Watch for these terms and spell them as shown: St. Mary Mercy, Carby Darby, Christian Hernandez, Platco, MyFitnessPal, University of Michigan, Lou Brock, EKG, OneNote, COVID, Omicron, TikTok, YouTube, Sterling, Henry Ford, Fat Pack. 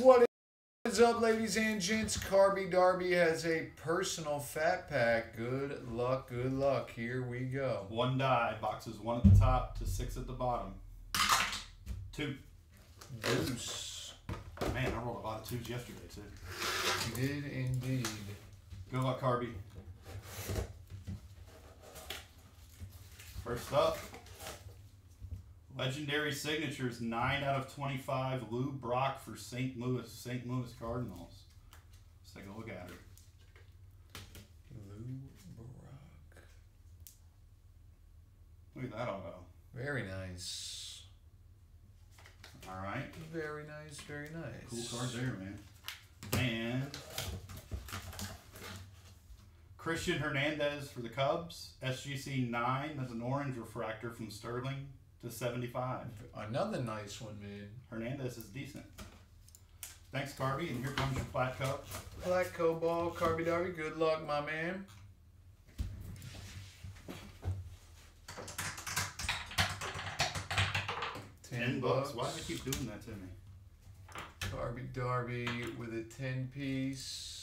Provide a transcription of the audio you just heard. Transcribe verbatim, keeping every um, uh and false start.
What is up, ladies and gents? Carby Darby has a personal fat pack. Good luck, good luck. Here we go. One die. Boxes one at the top to six at the bottom. Two. Deuce. Man, I rolled a lot of twos yesterday, too. You did indeed. Good luck, Carby. First up, legendary signatures, nine out of twenty-five, Lou Brock for Saint Louis, Saint Louis Cardinals. Let's take a look at her. Lou Brock. Look at that auto. Very nice. All right. Very nice, very nice. Cool card there, man. And Christian Hernandez for the Cubs, S G C nine, that's an orange refractor from Sterling to seventy-five. Another nice one, man. Hernandez is decent. Thanks, Carby, and here comes your Platco. Platco ball, Carby Darby, good luck, my man. Ten, ten bucks. bucks. Why do they keep doing that to me? Carby Darby with a ten piece.